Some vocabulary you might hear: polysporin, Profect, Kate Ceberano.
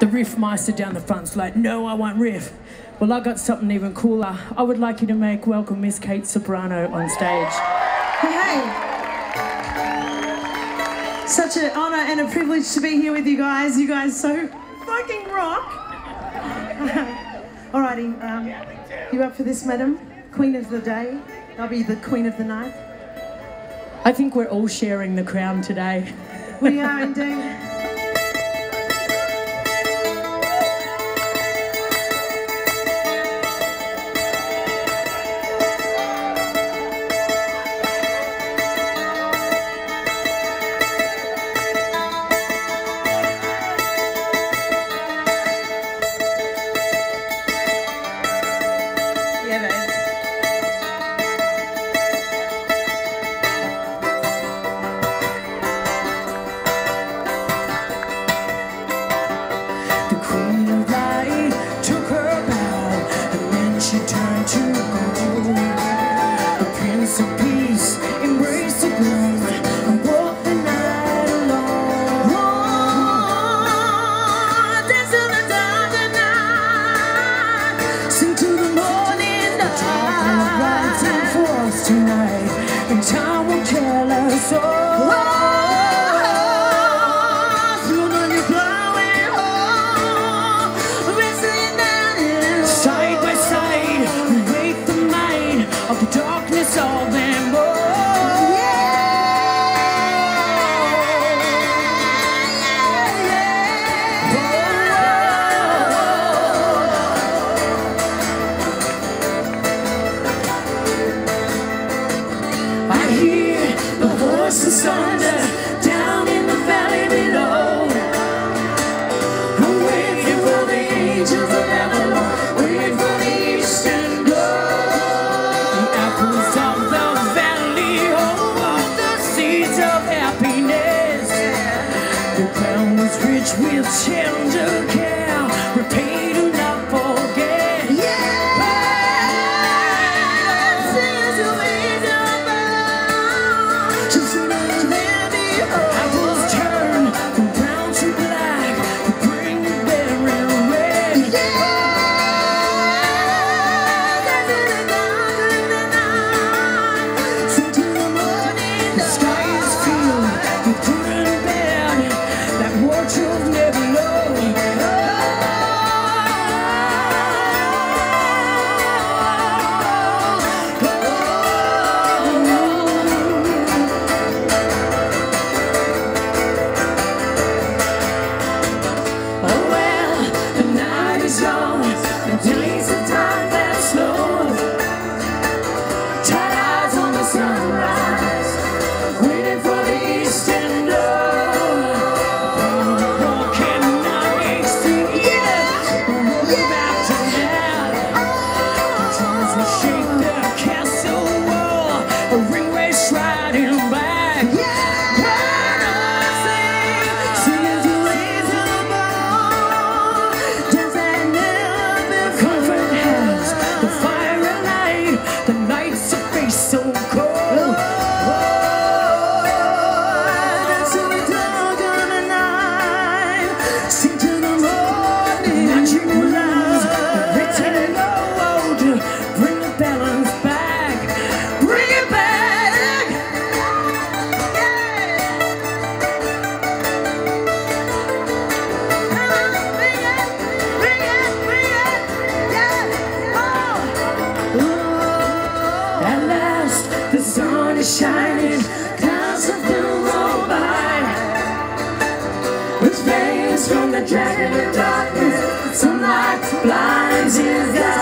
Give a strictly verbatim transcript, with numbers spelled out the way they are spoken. The riff meister down the front's like, no, I want riff. Well, I got something even cooler. I would like you to make welcome Miss Kate Ceberano on stage. Hey! Such an honour and a privilege to be here with you guys. You guys so fucking rock. Alrighty, um, you up for this, madam? Queen of the day. I'll be the queen of the night. I think we're all sharing the crown today. We are indeed. From the jagged darkness, sunlight blinds you.